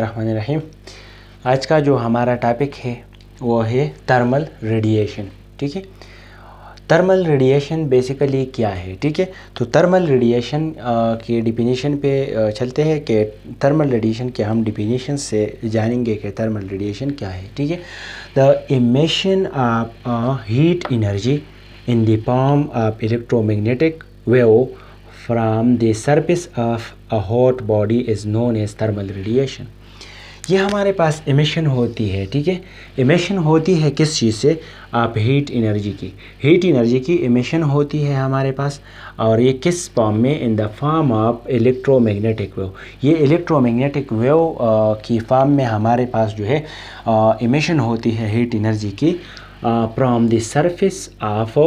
रहमान रहीम। आज का जो हमारा टॉपिक है वो है थर्मल रेडिएशन। ठीक है, थर्मल रेडिएशन बेसिकली क्या है? ठीक है, तो थर्मल रेडिएशन की डिफिनीशन पे चलते हैं कि थर्मल रेडिएशन के हम डिफिनीशन से जानेंगे कि थर्मल रेडिएशन क्या है। ठीक है, the emission of heat energy in the form of electromagnetic wave from the surface of a hot body is known as thermal radiation. ये हमारे पास इमिशन होती है। ठीक है, इमिशन होती है किस चीज़ से? आप हीट एनर्जी की, हीट एनर्जी की इमिशन होती है हमारे पास। और ये किस फॉर्म में? In the form of electromagnetic wave. ये इलेक्ट्रोमैग्नेटिक वेव की फॉर्म में हमारे पास जो है इमिशन होती है हीट एनर्जी की from the surface of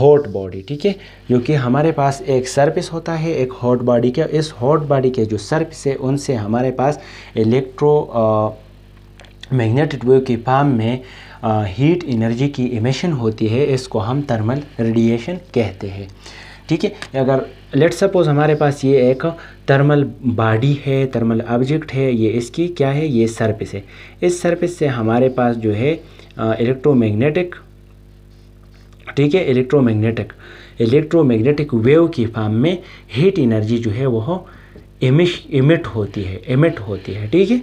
hot body. ठीक है, जो कि हमारे पास एक सरफेस होता है एक हॉट बॉडी के, इस हॉट बॉडी के जो सरफेस है उनसे हमारे पास इलेक्ट्रो मैग्नेटिक वेव की फॉर्म में हीट एनर्जी की इमिशन होती है। इसको हम थर्मल रेडिएशन कहते हैं। ठीक है, अगर लेट सपोज हमारे पास ये एक थर्मल बॉडी है, थर्मल ऑब्जेक्ट है, ये इसकी क्या है? ये सरफेस है। इस सरफेस से हमारे पास जो है इलेक्ट्रोमैग्नेटिक, ठीक है, इलेक्ट्रोमैग्नेटिक वेव की फॉर्म में हीट एनर्जी जो है वो इमिट होती है। ठीक है,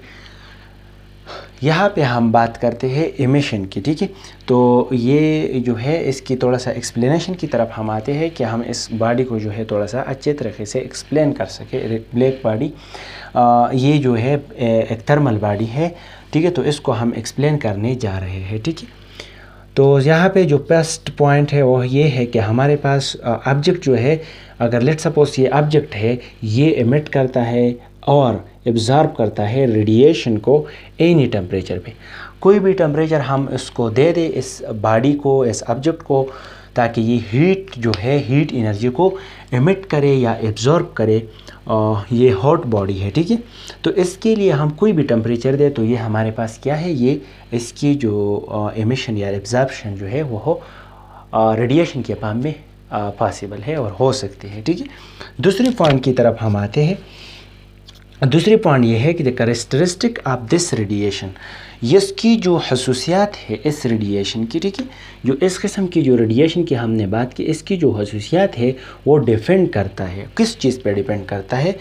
यहाँ पे हम बात करते हैं इमिशन की। ठीक है, तो ये जो है इसकी थोड़ा सा एक्सप्लेनेशन की तरफ हम आते हैं कि हम इस बॉडी को जो है थोड़ा सा अच्छे तरीके से एक्सप्लेन कर सके। ब्लैक बॉडी ये जो है एक थर्मल बॉडी है। ठीक है, तो इसको हम एक्सप्लेन करने जा रहे हैं। ठीक है, तो यहाँ पे जो फर्स्ट पॉइंट है वो ये है कि हमारे पास ऑब्जेक्ट जो है, अगर लेट सपोज ये ऑब्जेक्ट है, ये एमिट करता है और एब्जॉर्ब करता है रेडिएशन को एनी टेम्परेचर पे। कोई भी टेम्परेचर हम इसको दे दें, इस बॉडी को, इस ऑब्जेक्ट को, ताकि ये हीट जो है हीट एनर्जी को एमिट करे या एब्जॉर्ब करे। ये हॉट बॉडी है। ठीक है, तो इसके लिए हम कोई भी टेम्परेचर दे तो ये हमारे पास क्या है? ये इसकी जो एमिशन या एब्जॉर्प्शन जो है वो रेडिएशन के फॉर्म में पॉसिबल है और हो सकती है। ठीक है, दूसरे पॉइंट की तरफ हम आते हैं। दूसरी पॉइंट ये है कि the characteristic of this radiation, इसकी जो खसूसियात है इस रेडिएशन की, ठीक है, जो इस किस्म की जो रेडिएशन की हमने बात की, इसकी जो खसूसियात है वो डिपेंड करता है किस चीज़ पे डिपेंड करता है?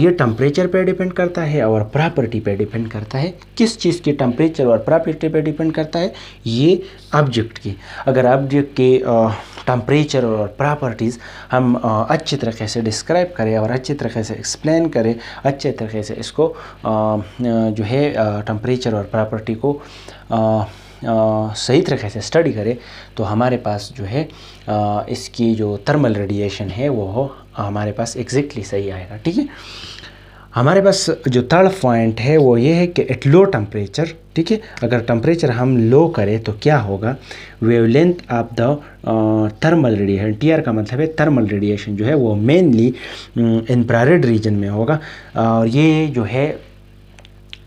ये टेम्परेचर पे डिपेंड करता है और प्रॉपर्टी पे डिपेंड करता है। किस चीज़ की? टेम्परेचर और प्रॉपर्टी पे डिपेंड करता है। ये ऑब्जेक्ट की, अगर ऑब्जेक्ट के टेम्परेचर और प्रॉपर्टीज़ हम अच्छे तरीके से डिस्क्राइब करें और अच्छे तरीके से एक्सप्लेन करें, अच्छे तरीके से इसको जो है टेम्परेचर और प्रॉपर्टी को सही तरीके से स्टडी करें, तो हमारे पास जो है इसकी जो थर्मल रेडिएशन है वो हमारे पास एग्जैक्टली सही आएगा। ठीक है, हमारे पास जो थर्ड पॉइंट है वो ये है कि एट लो टेम्परेचर, ठीक है, अगर टेम्परेचर हम लो करें तो क्या होगा? Wavelength of the thermal radiation, TR का मतलब है थर्मल रेडिएशन, जो है वो मेनली इंफ्रारेड रीजन में होगा। और ये जो है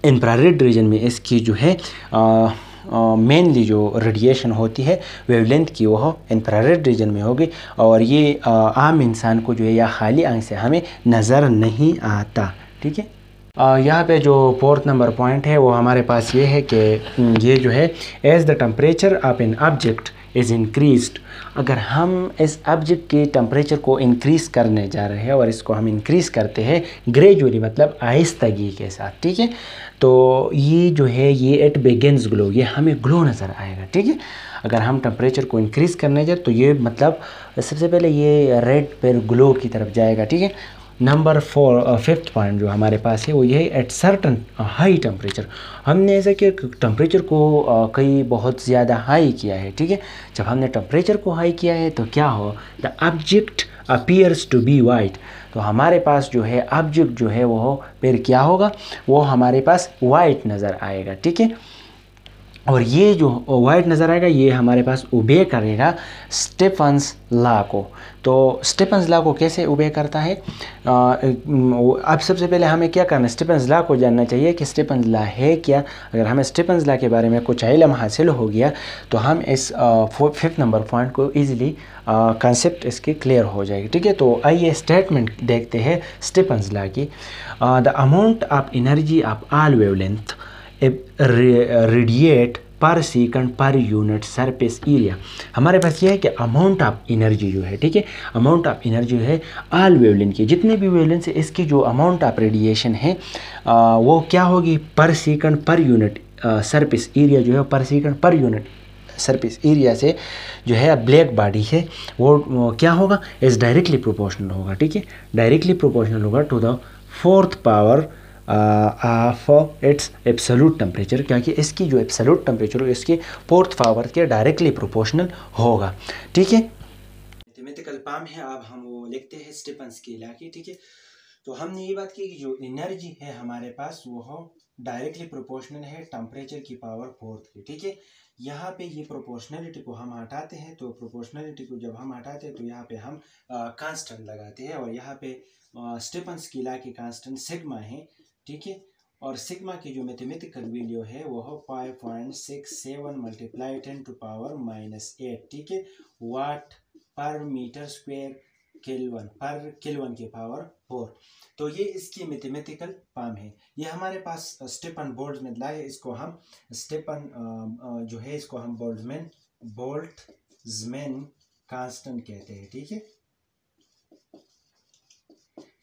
इंफ्रारेड रीजन में इसकी जो है मेनली जो रेडिएशन होती है वेवलेंथ की वह इंफ्रारेड रीजन में होगी। और ये आम इंसान को जो है या खाली आँख से हमें नज़र नहीं आता। ठीक है, यहाँ पे जो फोर्थ नंबर पॉइंट है वो हमारे पास ये है कि ये जो है as the temperature of an object is increased, अगर हम इस ऑब्जेक्ट के टेम्परेचर को इंक्रीज़ करने जा रहे हैं और इसको हम इंक्रीज़ करते हैं ग्रेजुअली, मतलब आहिस्तगी के साथ। ठीक है, तो ये जो है ये इट बिगिन्स ग्लो, ये हमें ग्लो नज़र आएगा। ठीक है, अगर हम टेम्परेचर को इंक्रीज़ करने जाए तो ये मतलब सबसे पहले ये रेड पर ग्लो की तरफ जाएगा। ठीक है, नंबर फोर, फिफ्थ पॉइंट जो हमारे पास है वो ये है एट सर्टन हाई टेम्परेचर। हमने ऐसा कि टेम्परेचर को कई बहुत ज़्यादा हाई किया है। ठीक है, जब हमने टेम्परेचर को हाई किया है तो क्या हो? The object appears to be white, तो हमारे पास जो है ऑब्जेक्ट जो है वो फिर क्या होगा? वो हमारे पास वाइट नज़र आएगा। ठीक है, और ये जो वाइट नज़र आएगा ये हमारे पास ओबे करेगा स्टेफन्स लॉ को। तो स्टेफन्स लॉ को कैसे ओबे करता है, अब सबसे पहले हमें क्या करना है, स्टेफन्स लॉ को जानना चाहिए कि स्टेफन्स लॉ है क्या। अगर हमें स्टेफन्स लॉ के बारे में कुछ इल्म हासिल हो गया तो हम इस 5 नंबर पॉइंट को ईजिली कंसेप्ट इसकी क्लियर हो जाएगी। ठीक है, तो आइए स्टेटमेंट देखते हैं स्टेफन्स लॉ की। The amount of energy of all wavelength radiate per second per unit surface area. हमारे पास ये है कि अमाउंट ऑफ एनर्जी जो है, ठीक है, अमाउंट ऑफ एनर्जी है ऑल वेवलेंथ की, जितने भी वेवलेंथ से इसकी जो अमाउंट ऑफ रेडिएशन है वो क्या होगी पर second per unit surface area जो है, पर second per unit surface area से जो है ब्लैक बॉडी है वो क्या होगा, इस डायरेक्टली प्रोपोर्शनल होगा। ठीक है, डायरेक्टली प्रोपोर्शनल होगा to the 4th power of its absolute temperature, क्योंकि इसकी जो एब्सोल्यूट टेम्परेचर हो इसके 4th पावर के डायरेक्टली प्रोपोर्शनल होगा। ठीक है, मैथमेटिकल पाम है, अब हम वो लिखते हैं स्टेफन्स के लॉ की। ठीक है, तो हमने ये बात की कि जो एनर्जी है हमारे पास वो डायरेक्टली प्रोपोर्शनल है टेम्परेचर की पावर 4th की। ठीक है, यहाँ पे ये प्रोपोर्शनलिटी को हम हटाते हैं, तो प्रोपोर्शनलिटी को जब हम हटाते हैं तो यहाँ पे हम कांस्टेंट लगाते हैं, और यहाँ पे स्टेफन्स के लॉ की कांस्टेंट सिग्मा है। ठीक है, और सिग्मा की जो मैथमेटिकल वैल्यू है वो हो 5.67 मल्टीप्लाई 10⁻⁸। ठीक है, watt per metre square kelvin per kelvin की पावर 4। तो ये इसकी मैथमेटिकल फॉर्म है। ये हमारे पास स्टेफन बोल्ट्जमैन लॉ है, इसको हम स्टेफन जो है इसको हम बोल्ट्जमैन कांस्टेंट कहते हैं। ठीक है,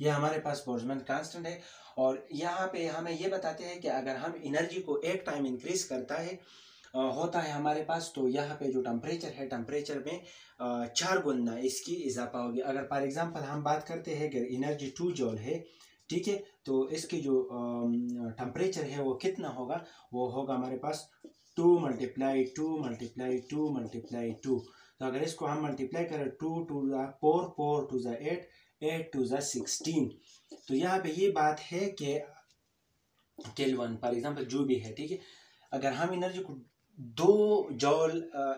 ये हमारे पास बोल्ट्जमैन कांस्टेंट है, और यहाँ पे हमें ये बताते हैं कि अगर हम एनर्जी को एक टाइम इंक्रीज करता है होता है हमारे पास, तो यहाँ पे जो टेम्परेचर है टेम्परेचर में 4 गुना इसकी इजाफा होगी। अगर फॉर एग्जांपल हम बात करते हैं कि एनर्जी 2 जूल है, ठीक है, तो इसकी जो टेम्परेचर है वो कितना होगा, वो होगा हमारे पास 2 × 2 × 2 × 2 × 2। तो अगर इसको हम मल्टीप्लाई करें 2 × 4, 4 × 8, 8 × 16। तो यहाँ पे ये बात है कि केल्विन फॉर एग्जांपल जो भी है, ठीक है, अगर हम एनर्जी को 2 जूल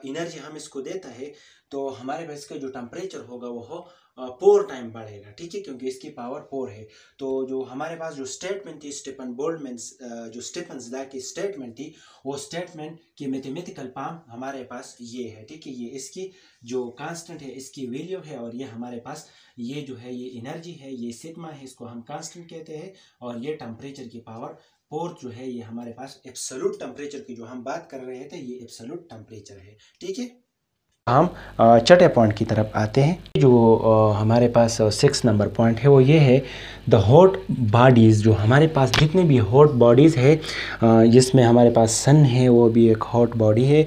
एनर्जी हम इसको देता है तो हमारे पास का जो टेम्परेचर होगा वो हो 4 टाइम बढ़ेगा। ठीक है, क्योंकि इसकी पावर 4 है। तो जो हमारे पास जो स्टेटमेंट थी स्टेफन बोल्ट्जमैन जो स्टेफन्स लॉ की स्टेटमेंट थी, वो स्टेटमेंट की मैथमेटिकल फॉर्म हमारे पास ये है। ठीक है, ये इसकी जो कांस्टेंट है इसकी वैल्यू है, और ये हमारे पास ये जो है ये एनर्जी है, ये सिग्मा है, इसको हम कांस्टेंट कहते हैं, और ये टेम्परेचर की पावर 4 जो है ये हमारे पास एब्सोल्यूट टेम्परेचर की जो हम बात कर रहे थे ये एब्सोल्यूट टेम्परेचर है। ठीक है, हम छठे पॉइंट की तरफ आते हैं। जो हमारे पास 6 नंबर पॉइंट है वो ये है द हॉट बॉडीज़। जो हमारे पास जितने भी हॉट बॉडीज़ है, जिसमें हमारे पास सन है वो भी एक हॉट बॉडी है,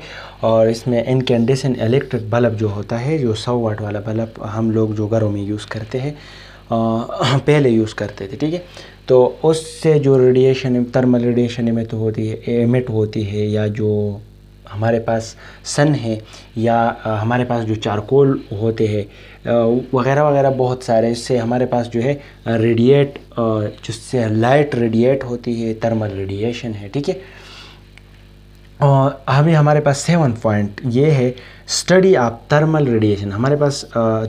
और इसमें इनकैंडेसेंट इलेक्ट्रिक बल्ब जो होता है, जो 100 वाट वाला बल्ब हम लोग जो घरों में यूज़ करते हैं, पहले यूज़ करते थे। ठीक है, तो उससे जो रेडिएशन थर्मल रेडिएशन एमिट होती है, या जो हमारे पास सन है, या हमारे पास जो चारकोल होते हैं वगैरह वगैरह बहुत सारे, इससे हमारे पास जो है रेडिएट जिससे लाइट रेडिएट होती है थर्मल रेडिएशन है। ठीक है, और हमें हमारे पास 7 पॉइंट ये है स्टडी ऑफ थर्मल रेडिएशन। हमारे पास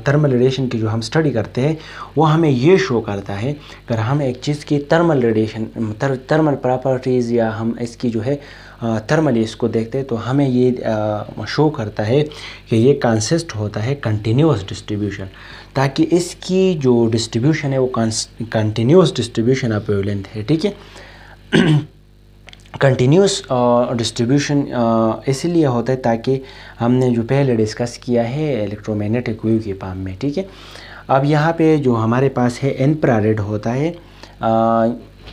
थर्मल रेडिएशन की जो हम स्टडी करते हैं वो हमें ये शो करता है अगर हम एक चीज़ की थर्मल रेडिएशन थर्मल प्रॉपर्टीज़ या हम इसकी जो है थर्मली इसको देखते हैं तो हमें ये शो करता है कि ये कंसिस्ट होता है कंटिन्यूस डिस्ट्रीब्यूशन, ताकि इसकी जो डिस्ट्रीब्यूशन है वो कंटिन्यूस डिस्ट्रीब्यूशन ऑफ वेवलेंथ है। ठीक है, कंटिन्यूस डिस्ट्रीब्यूशन इसलिए होता है ताकि हमने जो पहले डिस्कस किया है इलेक्ट्रोमैग्नेटिक वेव के पाम में। ठीक है, अब यहाँ पे जो हमारे पास है इंफ्रारेड होता है,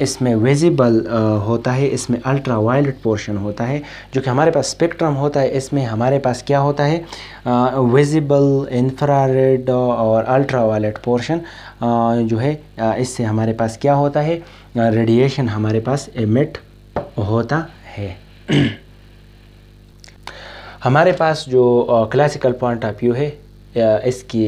इसमें विजिबल होता है, इसमें अल्ट्रा वायलेट पोर्शन होता है, जो कि हमारे पास स्पेक्ट्रम होता है। इसमें हमारे पास क्या होता है विजिबल, इंफ्रारेड और अल्ट्रा वायलेट पोर्शन जो है इससे हमारे पास क्या होता है रेडिएशन हमारे पास एमिट होता है। हमारे पास जो क्लासिकल पॉइंट ऑफ व्यू है इसकी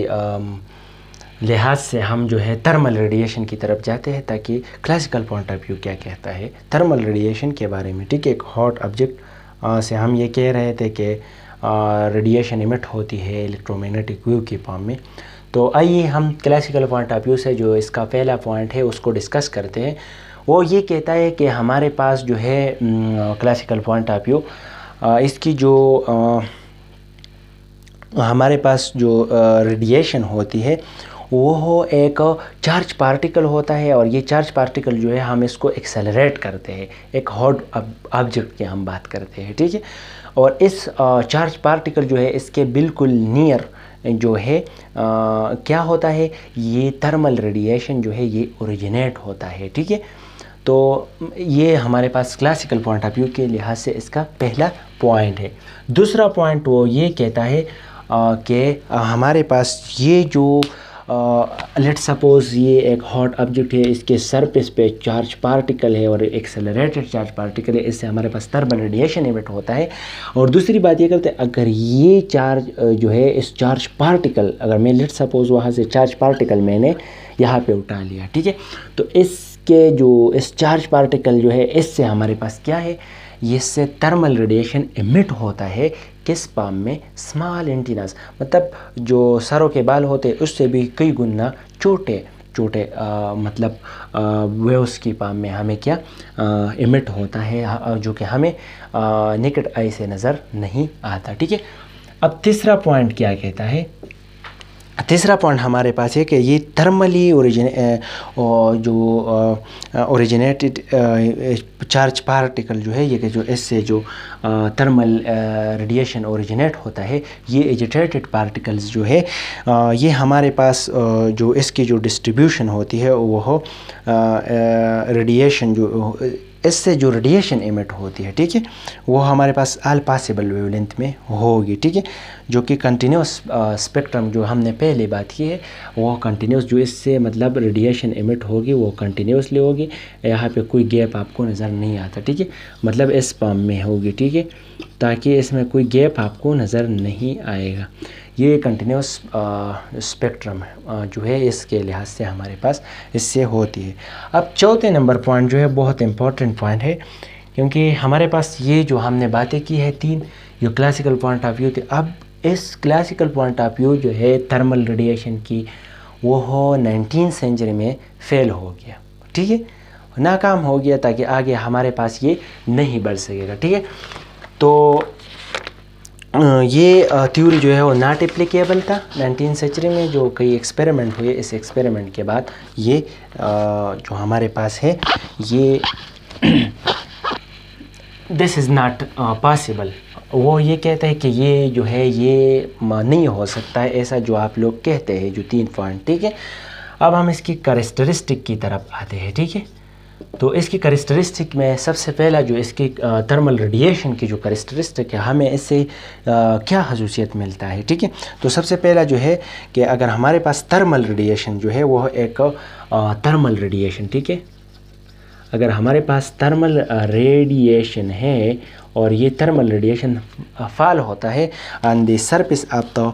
लिहाज से हम जो है थर्मल रेडिएशन की तरफ जाते हैं, ताकि क्लासिकल पॉइंट ऑफ व्यू क्या कहता है थर्मल रेडिएशन के बारे में। ठीक है, एक हॉट ऑब्जेक्ट से हम ये कह रहे थे कि रेडिएशन इमिट होती है इलेक्ट्रोमैग्नेटिक वेव के फॉर्म में। तो आइए हम क्लासिकल पॉइंट ऑफ व्यू से जो इसका पहला पॉइंट है उसको डिस्कस करते हैं। वो ये कहता है कि हमारे पास जो है क्लासिकल पॉइंट ऑफ व्यू इसकी जो हमारे पास जो रेडिएशन होती है वो हो एक चार्ज पार्टिकल होता है और ये चार्ज पार्टिकल जो है हम इसको एक्सेलरेट करते हैं, एक हॉट ऑब्जेक्ट की हम बात करते हैं, ठीक है। और इस चार्ज पार्टिकल जो है इसके बिल्कुल नियर जो है क्या होता है, ये थर्मल रेडिएशन जो है ये ओरिजिनेट होता है, ठीक है। तो ये हमारे पास क्लासिकल पॉइंट ऑफ व्यू के लिहाज से इसका पहला पॉइंट है। दूसरा पॉइंट वो ये कहता है कि हमारे पास ये जो लेट्स सपोज़ ये एक हॉट ऑब्जेक्ट है, इसके सरफेस पे चार्ज पार्टिकल है और एक्सेलरेटेड चार्ज पार्टिकल है, इससे हमारे पास थर्मल रेडिएशन इमिट होता है। और दूसरी बात ये करते हैं अगर ये चार्ज जो है इस चार्ज पार्टिकल अगर मैं लेट्स सपोज़ वहाँ से चार्ज पार्टिकल मैंने यहाँ पे उठा लिया, ठीक है, तो इसके जो इस चार्ज पार्टिकल जो है इससे हमारे पास क्या है, इससे थर्मल रेडिएशन इमिट होता है किस फॉर्म में, स्मॉल एंटीनास, मतलब जो सरों के बाल होते हैं उससे भी कई गुना छोटे छोटे मतलब वेव्स की फॉर्म में हमें क्या इमिट होता है जो कि हमें नेकेड आई से नज़र नहीं आता, ठीक है। अब तीसरा पॉइंट क्या कहता है, तीसरा पॉइंट हमारे पास है कि ये थर्मली ओरिजिनेटेड चार्ज पार्टिकल जो है ये कि जो इससे जो थर्मल रेडिएशन ओरिजिनेट होता है ये एजिटेटेड पार्टिकल्स जो है ये हमारे पास जो इसकी जो डिस्ट्रीब्यूशन होती है वो हो रेडिएशन जो इससे जो रेडिएशन इमिट होती है, ठीक है, वो हमारे पास ऑल पॉसिबल वेवलेंथ में होगी, ठीक है, जो कि कंटिन्यूस स्पेक्ट्रम जो हमने पहले बात की है वो कंटिन्यूस जो इससे मतलब रेडिएशन इमिट होगी वो कंटिन्यूसली होगी, यहाँ पे कोई गैप आपको नज़र नहीं आता, ठीक है, मतलब इस फॉर्म में होगी, ठीक है, ताकि इसमें कोई गैप आपको नज़र नहीं आएगा। ये कंटिन्यूस स्पेक्ट्रम जो है इसके लिहाज से हमारे पास इससे होती है। अब चौथे नंबर पॉइंट जो है बहुत इम्पॉर्टेंट पॉइंट है, क्योंकि हमारे पास ये जो हमने बातें की है तीन जो क्लासिकल पॉइंट ऑफ व्यू थे, अब इस क्लासिकल पॉइंट ऑफ व्यू जो है थर्मल रेडिएशन की वो 19वीं सेंचुरी में फेल हो गया, ठीक है, नाकाम हो गया, ताकि आगे हमारे पास ये नहीं बढ़ सकेगा, ठीक है। तो ये थ्योरी जो है वो नॉट एप्लीकेबल था 19वीं सेंचुरी में, जो कई एक्सपेरिमेंट हुए इस एक्सपेरिमेंट के बाद ये जो हमारे पास है ये दिस इज़ नॉट पॉसिबल। वो ये कहता है कि ये जो है ये नहीं हो सकता है ऐसा जो आप लोग कहते हैं जो तीन पॉइंट, ठीक है। अब हम इसकी कैरेक्टरिस्टिक की तरफ आते हैं, ठीक है। तो इसकी कैरेक्टरिस्टिक में सबसे पहला जो इसकी थर्मल रेडिएशन की जो कैरेक्टरिस्टिक है हमें इससे क्या खसूसियत मिलता है, ठीक है। तो सबसे पहला जो है कि अगर हमारे पास थर्मल रेडिएशन जो है वो एक थर्मल रेडिएशन, ठीक है, अगर हमारे पास थर्मल रेडिएशन है और ये थर्मल रेडिएशन फॉल होता है on the surface of the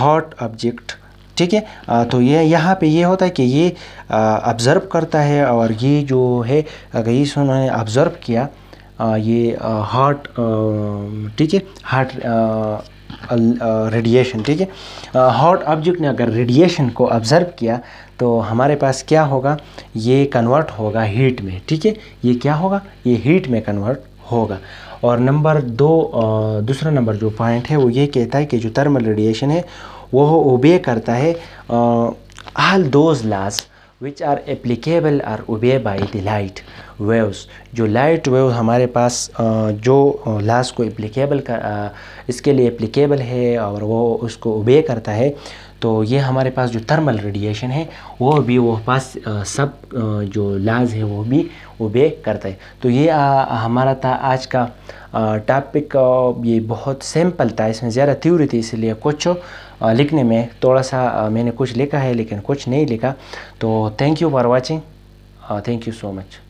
hot object, ठीक है, तो ये यहाँ पे ये होता है कि ये ऑब्ज़र्व करता है और ये जो है अगर ये उन्होंने ऑब्ज़र्व किया ये हॉट, ठीक है, हॉट रेडिएशन, ठीक है, हॉट ऑब्जेक्ट ने अगर रेडिएशन को ऑब्ज़र्व किया तो हमारे पास क्या होगा, ये कन्वर्ट होगा हीट में, ठीक है, ये क्या होगा, ये हीट में कन्वर्ट होगा। और नंबर दो, दूसरा नंबर जो पॉइंट है वो ये कहता है कि जो थर्मल रेडिएशन है वो ओबे करता है all those laws which are applicable are obey by the light waves. जो लाइट वेव हमारे पास जो लॉज को एप्लीकेबल इसके लिए एप्लीकेबल है और वो उसको ओबे करता है, तो ये हमारे पास जो थर्मल रेडिएशन है वो भी वो पास सब जो लॉज है वो भी ओबे करता है। तो ये हमारा था आज का टॉपिक। ये बहुत सिंपल था, इसमें ज़्यादा थ्योरी थी इसलिए कुछ लिखने में थोड़ा सा मैंने कुछ लिखा है लेकिन कुछ नहीं लिखा। तो thank you for watching, thank you so much.